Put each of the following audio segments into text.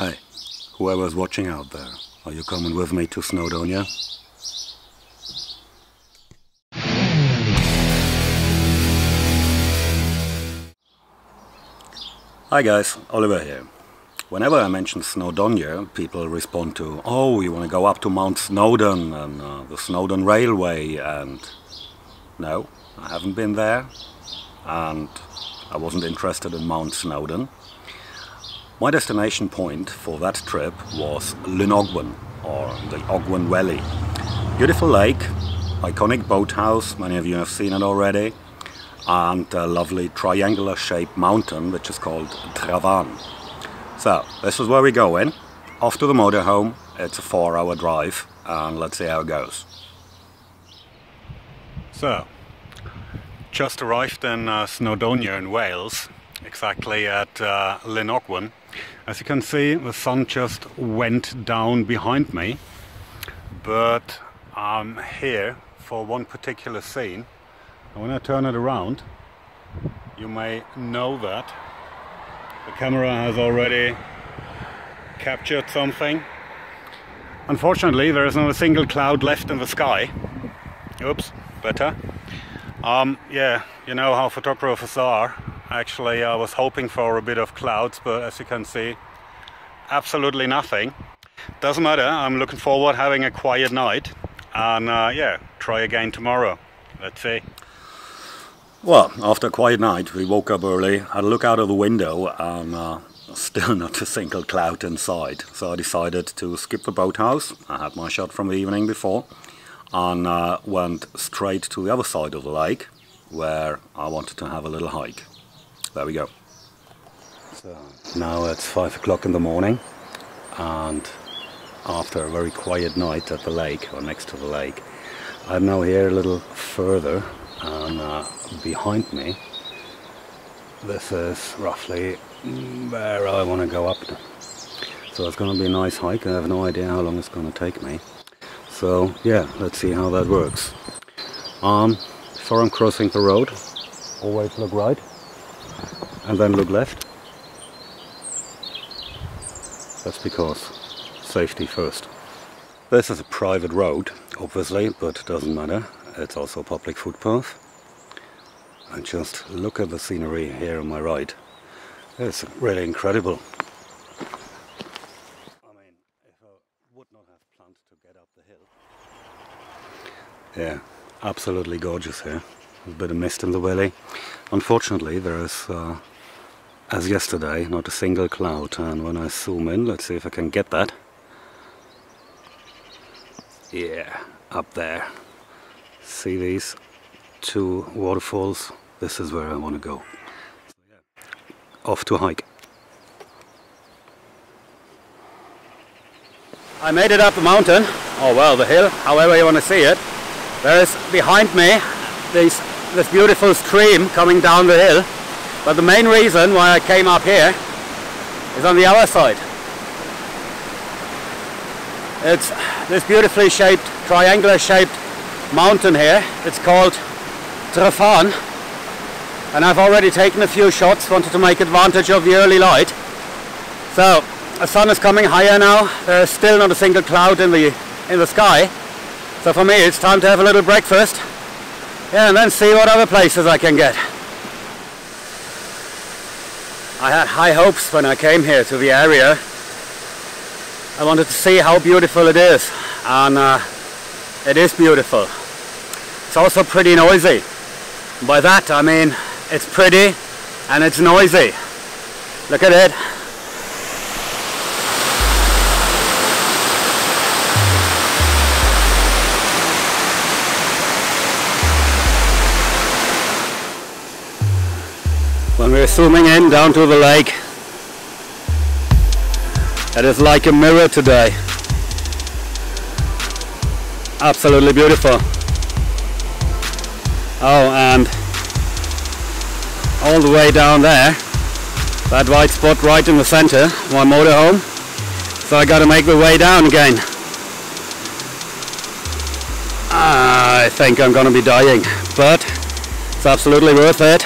Hey, whoever's watching out there, are you coming with me to Snowdon, yeah? Hi guys, Oliver here. Whenever I mention Snowdonia, people respond to, oh, you want to go up to Mount Snowdon and the Snowdon Railway, and no, I haven't been there and I wasn't interested in Mount Snowdon. My destination point for that trip was Llyn Ogwen, or the Ogwen Valley. Beautiful lake, iconic boathouse, many of you have seen it already, and a lovely triangular shaped mountain which is called Tryfan. So this is where we're going, off to the motorhome. It's a 4-hour drive and let's see how it goes. So just arrived in Snowdonia in Wales, exactly at Llyn Ogwen. As you can see, the sun just went down behind me, but I'm here for one particular scene. And when I turn it around, you may know that the camera has already captured something. Unfortunately, there is not a single cloud left in the sky. Oops, better. Yeah, you know how photographers are. Actually, I was hoping for a bit of clouds, but as you can see, absolutely nothing. Doesn't matter, I'm looking forward to having a quiet night. And yeah, try again tomorrow. Let's see. Well, after a quiet night, we woke up early, had a look out of the window, and still not a single cloud inside. So I decided to skip the boathouse. I had my shot from the evening before, and went straight to the other side of the lake, where I wanted to have a little hike. There we go. So now it's 5 o'clock in the morning, and after a very quiet night at the lake, or next to the lake, I'm now here a little further. And behind me, this is roughly where I want to go up to. So it's going to be a nice hike. I have no idea how long it's going to take me. So yeah, let's see how that works. Before I'm crossing the road, always look right and then look left. That's because safety first. This is a private road, obviously, but it doesn't matter. It's also a public footpath. And just look at the scenery here on my right. It's really incredible. I mean, if I would not have planned to get up the hill. Yeah, absolutely gorgeous here. A bit of mist in the valley. Unfortunately, there is, as yesterday, not a single cloud. And when I zoom in, let's see if I can get that. Yeah, up there. See these two waterfalls? This is where I want to go. So, yeah. Off to a hike. I made it up the mountain, or well, the hill, however you want to see it. There is behind me this beautiful stream coming down the hill. But the main reason why I came up here is on the other side. It's this beautifully shaped, triangular shaped mountain here. It's called Tryfan, and I've already taken a few shots, wanted to make advantage of the early light. So the sun is coming higher now, there is still not a single cloud in the sky, so for me it's time to have a little breakfast, yeah, and then see what other places I can get. I had high hopes when I came here to the area. I wanted to see how beautiful it is, and it is beautiful. It's also pretty noisy. By that I mean it's pretty and it's noisy. Look at it. When we're zooming in down to the lake, it is like a mirror today. Absolutely beautiful. Oh, and all the way down there, that white spot right in the center, my motorhome. So I gotta make the way down again. I think I'm gonna be dying, but it's absolutely worth it.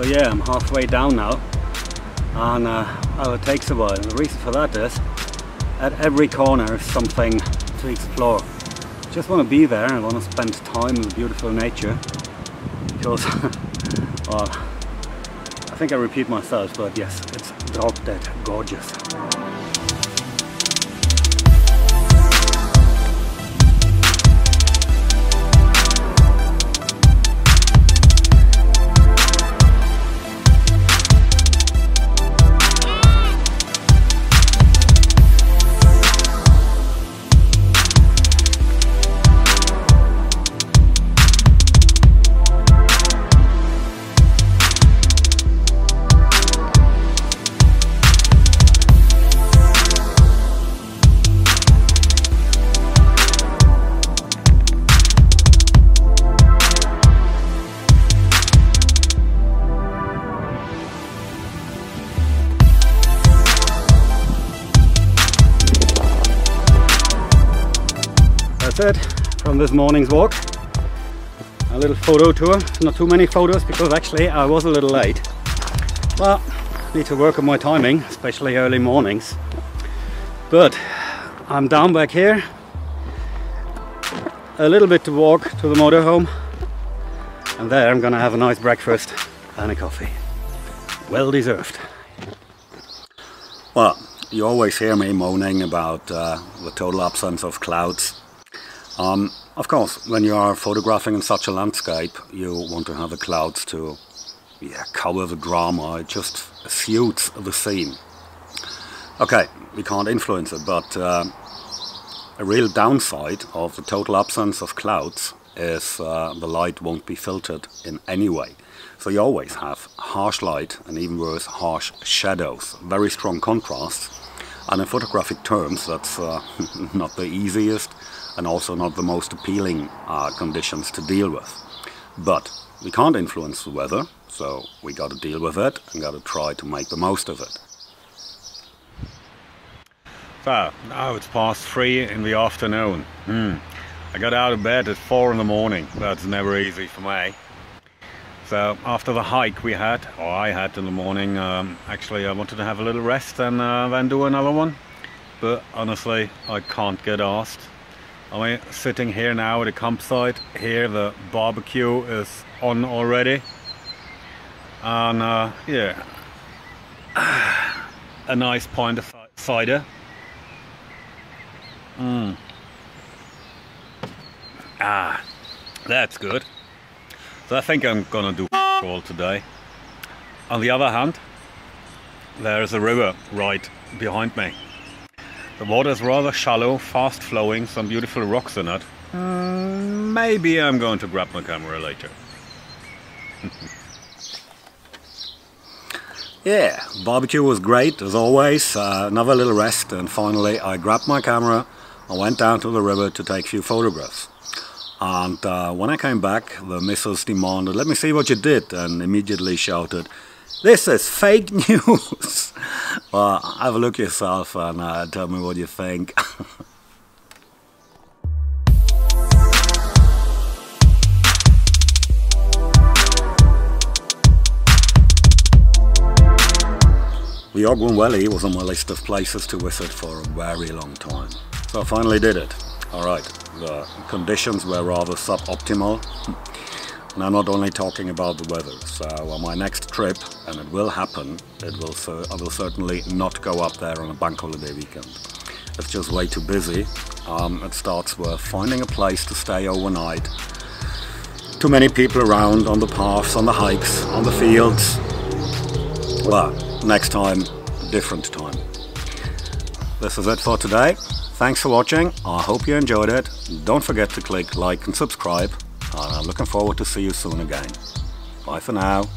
So yeah, I'm halfway down now, and it takes a while. And the reason for that is, at every corner is something to explore. Just want to be there and want to spend time in the beautiful nature, because, well, I think I repeat myself, but yes, it's drop dead gorgeous. It from this morning's walk, a little photo tour, not too many photos because actually I was a little late. Well, need to work on my timing, especially early mornings, but I'm down back here, a little bit to walk to the motorhome, and there I'm gonna have a nice breakfast and a coffee, well deserved. Well, you always hear me moaning about the total absence of clouds. Of course, when you are photographing in such a landscape, you want to have the clouds to cover the drama. It just suits the scene. Okay, we can't influence it, but a real downside of the total absence of clouds is the light won't be filtered in any way. So you always have harsh light and even worse, harsh shadows, very strong contrasts. And in photographic terms, that's not the easiest and also not the most appealing conditions to deal with. But we can't influence the weather, so we got to deal with it and got to try to make the most of it. So now it's past 3 in the afternoon. I got out of bed at 4 in the morning. That's never easy for me. So after the hike we had, or I had in the morning, actually I wanted to have a little rest and then do another one. But honestly, I can't get asked. I mean, sitting here now at a campsite, here the barbecue is on already. And yeah, a nice pint of cider. Ah, that's good. So I think I'm gonna do all today. On the other hand, there is a river right behind me. The water is rather shallow, fast flowing, some beautiful rocks in it. Maybe I'm going to grab my camera later. Yeah, barbecue was great as always, another little rest, and finally I grabbed my camera. I went down to the river to take a few photographs. And when I came back, the missus demanded, "Let me see what you did," and immediately shouted, "This is fake news!" Well, have a look yourself and tell me what you think. The Ogwen Valley was on my list of places to visit for a very long time. So I finally did it. Alright, the conditions were rather suboptimal, and I'm not only talking about the weather. So on my next trip, and it will happen, I will certainly not go up there on a bank holiday weekend. It's just way too busy. It starts with finding a place to stay overnight. Too many people around on the paths, on the hikes, on the fields. Well, next time, different time. This is it for today. Thanks for watching, I hope you enjoyed it. Don't forget to click like and subscribe, and I'm looking forward to see you soon again. Bye for now.